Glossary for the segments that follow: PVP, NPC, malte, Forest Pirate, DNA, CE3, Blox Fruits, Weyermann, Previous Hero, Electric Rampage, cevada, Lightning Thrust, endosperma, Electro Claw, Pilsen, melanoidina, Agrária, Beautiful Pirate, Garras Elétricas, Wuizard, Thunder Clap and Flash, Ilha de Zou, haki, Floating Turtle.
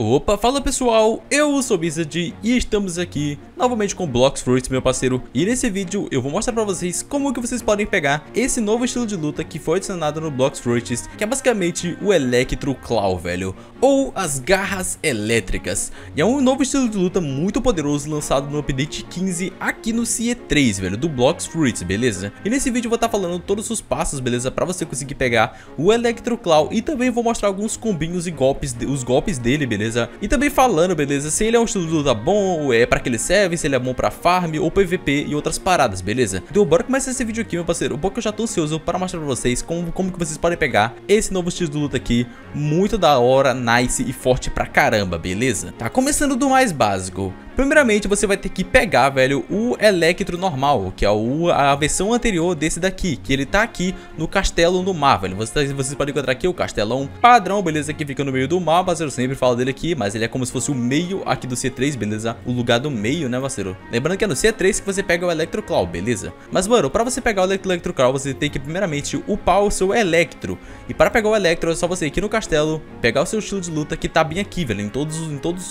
Opa, fala pessoal, eu sou o Wuizard e estamos aqui novamente com Blox Fruits, meu parceiro. E nesse vídeo eu vou mostrar pra vocês como que vocês podem pegar esse novo estilo de luta que foi adicionado no Blox Fruits, que é basicamente o Electro Claw, velho, ou as Garras Elétricas. E é um novo estilo de luta muito poderoso lançado no update 15 aqui no CE3, velho, do Blox Fruits, beleza? E nesse vídeo eu vou estar falando todos os passos, beleza, pra você conseguir pegar o Electro Claw, e também vou mostrar alguns combinhos e golpes, os golpes dele, beleza? E também falando, beleza, se ele é um estilo de luta bom, ou é pra que ele serve, se ele é bom pra farm ou PVP e outras paradas, beleza? Então bora começar esse vídeo aqui, meu parceiro, porque eu já tô ansioso para mostrar pra vocês como que vocês podem pegar esse novo estilo de luta aqui, muito da hora, nice e forte pra caramba, beleza? Tá, começando do mais básico. Primeiramente você vai ter que pegar, velho, o Electro normal, que é a versão anterior desse daqui, que ele tá aqui no castelo no mar, velho. Vocês podem encontrar aqui o castelão padrão, beleza, que fica no meio do mar, parceiro, eu sempre falo dele aqui, mas ele é como se fosse o meio aqui do C3, beleza, o lugar do meio, né, parceiro. Lembrando que é no C3 que você pega o Electro Claw, beleza. Mas, mano, pra você pegar o Electro Claw, você tem que primeiramente upar o seu Electro. E para pegar o Electro é só você ir aqui no castelo, pegar o seu estilo de luta que tá bem aqui, velho, em todos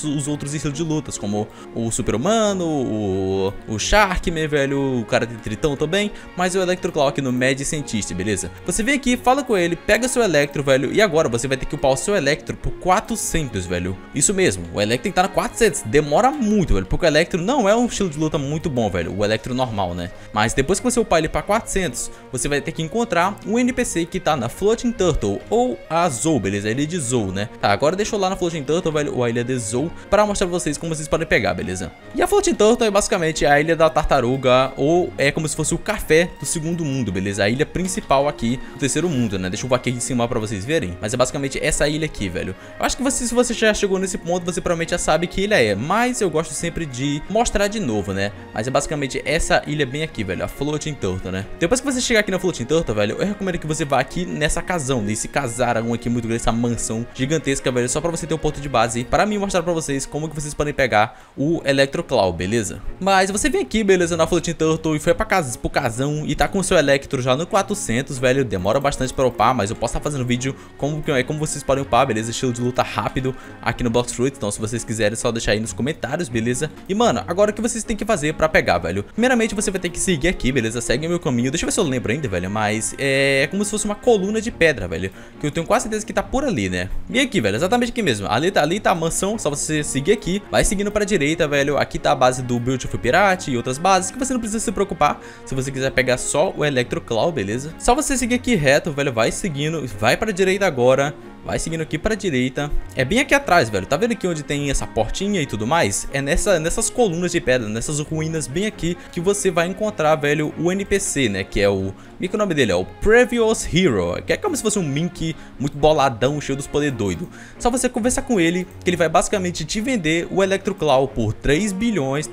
os outros estilos de lutas, como o Super-Humano, o Sharkman, velho, o cara de Tritão também, mas o Electro Claw aqui no Mad Scientist, beleza? Você vem aqui, fala com ele, pega seu Electro, velho, e agora você vai ter que upar o seu Electro por 400, velho. Isso mesmo, o Electro tem que estar na 400, demora muito, velho, porque o Electro não é um estilo de luta muito bom, velho, o Electro normal, né? Mas depois que você upar ele para 400, você vai ter que encontrar um NPC que tá na Floating Turtle, ou a Zou, beleza? A Ilha de Zou, né? Tá, agora deixa eu lá na Floating Turtle, velho, ou a Ilha de Zou, pra mostrar pra vocês como vocês podem pegar, beleza? E a Floating Turtle é basicamente a ilha da tartaruga, ou é como se fosse o café do segundo mundo, beleza? A ilha principal aqui do terceiro mundo, né? Deixa eu aqui em cima pra vocês verem. Mas é basicamente essa ilha aqui, velho. Eu acho que se você já chegou nesse ponto, você provavelmente já sabe que ilha é, mas eu gosto sempre de mostrar de novo, né? Mas é basicamente essa ilha bem aqui, velho, a Floating Turtle, né? Depois que você chegar aqui na Floating Turtle, velho, eu recomendo que você vá aqui nessa casão, nesse casarão aqui muito grande, essa mansão gigantesca, velho, só pra você ter um ponto de base, pra mim mostrar pra vocês como que vocês podem pegar o Electro Claw, beleza? Mas você vem aqui, beleza, na Floating Turtle e foi pra casa, pro casão, e tá com o seu Electro já no 400, velho, demora bastante pra upar, mas eu posso estar fazendo vídeo como vocês podem upar, beleza? Estilo de luta rápido aqui no Blox Fruits, então se vocês quiserem é só deixar aí nos comentários, beleza? E mano, agora o que vocês têm que fazer pra pegar, velho? Primeiramente você vai ter que seguir aqui, beleza? Segue o meu caminho, deixa eu ver se eu lembro ainda, velho, mas é como se fosse uma coluna de pedra, velho, que eu tenho quase certeza que tá por ali, né? E aqui, velho, exatamente aqui mesmo, ali tá a mansão, só você seguir aqui, vai seguindo pra direita, velho, aqui tá a base do Beautiful Pirate e outras bases que você não precisa se preocupar se você quiser pegar só o Electro Claw, beleza? Só você seguir aqui reto, velho, vai seguindo, vai pra direita agora. Vai seguindo aqui pra direita. É bem aqui atrás, velho. Tá vendo aqui onde tem essa portinha e tudo mais? É nessas colunas de pedra, nessas ruínas bem aqui, que você vai encontrar, velho, o NPC, né? Que é o... meio que o nome dele é o Previous Hero, que é como se fosse um Mink muito boladão, cheio dos poderes doido. Só você conversar com ele, que ele vai basicamente te vender o Electro Claw por 3 milhões,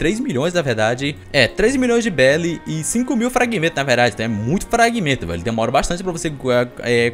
na verdade. É, 3 milhões de belly e 5 mil fragmentos, na verdade. Então é muito fragmento, velho. Demora bastante pra você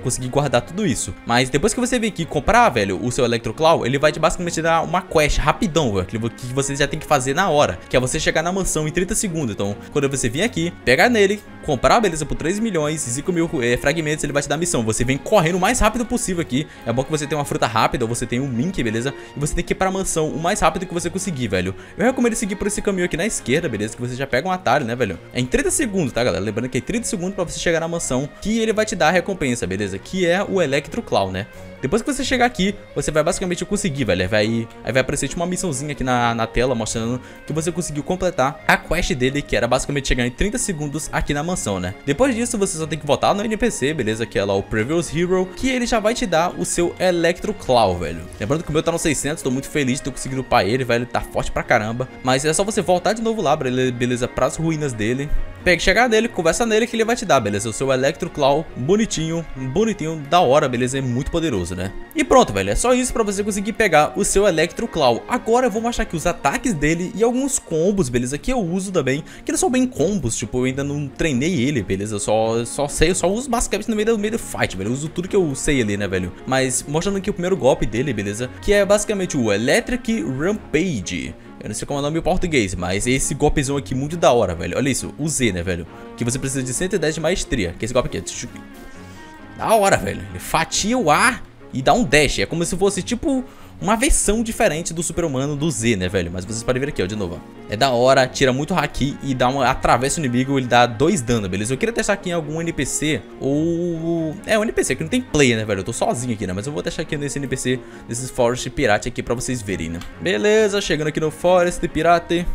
conseguir guardar tudo isso. Mas depois que você vem aqui comprar, velho, o seu Electro Claw, ele vai te basicamente dar uma quest rapidão, velho, que você já tem que fazer na hora, que é você chegar na mansão em 30 segundos. Então, quando você vir aqui, pegar nele, comprar, beleza, por 3 milhões e 5 mil fragmentos, ele vai te dar a missão. Você vem correndo o mais rápido possível aqui. É bom que você tenha uma fruta rápida, ou você tem um Mink, beleza? E você tem que ir pra mansão o mais rápido que você conseguir, velho. Eu recomendo seguir por esse caminho aqui na esquerda, beleza? Que você já pega um atalho, né, velho? É em 30 segundos, tá, galera? Lembrando que é em 30 segundos pra você chegar na mansão, que ele vai te dar a recompensa, beleza? Que é o Electro Claw, né? Depois que você chegar aqui, você vai basicamente conseguir, velho. Aí vai aparecer tipo uma missãozinha aqui na tela, mostrando que você conseguiu completar a quest dele, que era basicamente chegar em 30 segundos aqui na mansão, né? Depois disso, você só tem que voltar no NPC, beleza? Que é lá o Previous Hero, que ele já vai te dar o seu Electro Claw, velho. Lembrando que o meu tá no 600, tô muito feliz de ter conseguido upar ele, velho. Tá forte pra caramba. Mas é só você voltar de novo lá, beleza? Pras ruínas dele. Pega, chegar nele, conversa nele, que ele vai te dar, beleza? O seu Electro Claw bonitinho, bonitinho, da hora, beleza? É muito poderoso, né? E pronto, velho, é só isso pra você conseguir pegar o seu Electro Claw. Agora eu vou mostrar aqui os ataques dele e alguns combos, beleza? Que eu uso também, que não são bem combos, tipo, eu ainda não treinei ele, beleza? Eu só uso basicamente no meio do fight, velho. Eu uso tudo que eu sei ali, né, velho? Mas mostrando aqui o primeiro golpe dele, beleza? Que é basicamente o Electric Rampage. Eu não sei como é o nome em português, mas esse golpezão aqui muito da hora, velho. Olha isso, o Z, né, velho? Que você precisa de 110 de maestria, que é esse golpe aqui. Da hora, velho. Ele fatia o ar e dá um dash. É como se fosse tipo uma versão diferente do super-humano do Z, né, velho? Mas vocês podem ver aqui, ó, de novo, ó. É da hora, tira muito haki e dá uma, atravessa o inimigo, ele dá 2 dano, beleza? Eu queria testar aqui em algum NPC ou... É, um NPC que não tem player, né, velho? Eu tô sozinho aqui, né? Mas eu vou deixar aqui nesse NPC, nesses Forest Pirate aqui pra vocês verem, né? Beleza, chegando aqui no Forest Pirate.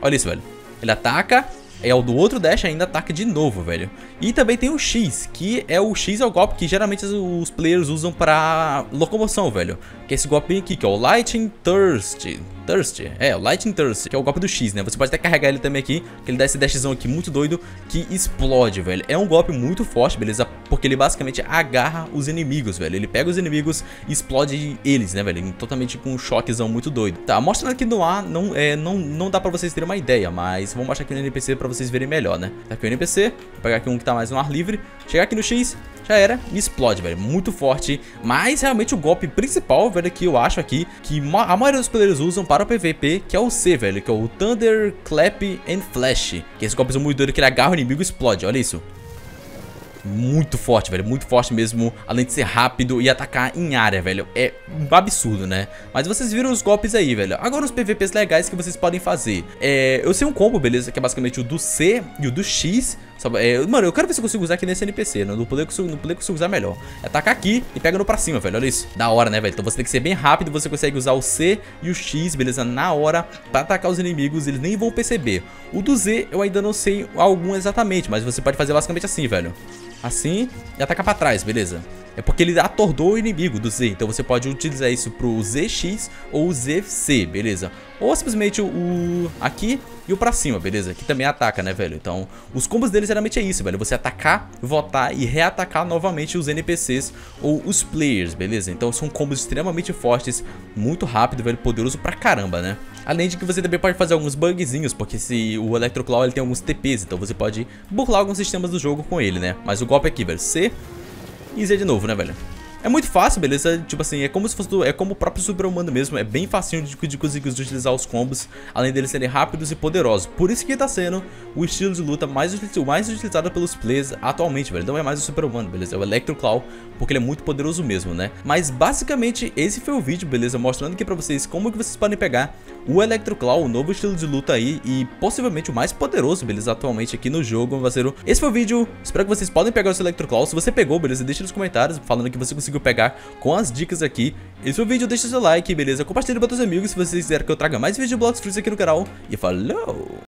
Olha isso, velho. Ele ataca... É o do outro dash ainda ataca de novo, velho. E também tem o X, que é o X é o golpe que geralmente os players usam pra locomoção, velho. Que é esse golpinho aqui, que é o Lightning Thrust. O Lightning Thrust, que é o golpe do X, né? Você pode até carregar ele também aqui, que ele dá esse dashzão aqui muito doido, que explode, velho. É um golpe muito forte, beleza? Porque ele basicamente agarra os inimigos, velho. Ele pega os inimigos e explode eles, né, velho? Totalmente com um choquezão muito doido. Tá, mostrando aqui no ar, não dá pra vocês terem uma ideia, mas vou mostrar aqui no NPC pra vocês verem melhor, né? Tá aqui o NPC, vou pegar aqui um que tá mais no ar livre, chegar aqui no X, já era, e explode, velho. Muito forte, mas realmente o golpe principal, velho, que eu acho aqui, que a maioria dos players usam para o PVP, que é o C, velho, que é o Thunder Clap and Flash, que é esse golpe muito doido que ele agarra o inimigo e explode, olha isso. Muito forte, velho, muito forte mesmo. Além de ser rápido e atacar em área, velho, é um absurdo, né? Mas vocês viram os golpes aí, velho. Agora os PVPs legais que vocês podem fazer é, eu sei um combo, beleza, que é basicamente o do C e o do X. Mano, eu quero ver se eu consigo usar aqui nesse NPC, né? No poder eu consigo usar melhor. É atacar aqui e pega no pra cima, velho, olha isso. Da hora, né, velho? Então você tem que ser bem rápido. Você consegue usar o C e o X, beleza? Na hora, pra atacar os inimigos, eles nem vão perceber. O do Z, eu ainda não sei algum exatamente, mas você pode fazer basicamente assim, velho. Assim, e atacar pra trás, beleza? É porque ele atordou o inimigo do Z. Então você pode utilizar isso pro ZX ou ZC, beleza? Ou simplesmente o aqui e o pra cima, beleza? Que também ataca, né, velho? Então, os combos deles geralmente é isso, velho. Você atacar, voltar e reatacar novamente os NPCs ou os players, beleza? Então, são combos extremamente fortes, muito rápido, velho, poderoso pra caramba, né? Além de que você também pode fazer alguns bugzinhos, porque se o Electro Claw, ele tem alguns TPs, então você pode burlar alguns sistemas do jogo com ele, né? Mas o golpe aqui, velho, C e Z de novo, né, velho? É muito fácil, beleza? Tipo assim, é como se fosse é como o próprio super-humano mesmo. É bem facinho de conseguir utilizar os combos, além deles serem rápidos e poderosos. Por isso que tá sendo o estilo de luta mais utilizado pelos players atualmente, velho. Não é mais o super-humano, beleza? É o Electro Claw, porque ele é muito poderoso mesmo, né? Mas basicamente esse foi o vídeo, beleza? Mostrando aqui pra vocês como que vocês podem pegar o Electro Claw, o novo estilo de luta aí, e possivelmente o mais poderoso, beleza? Atualmente aqui no jogo, parceiro. Esse foi o vídeo. Espero que vocês podem pegar o seu Electro Claw. Se você pegou, beleza? Deixa nos comentários falando que você conseguiu pegar com as dicas aqui. Esse foi o vídeo, deixa seu like, beleza? Compartilhe para os seus amigos se vocês quiserem que eu traga mais vídeos de Blox Fruits aqui no canal. E falou!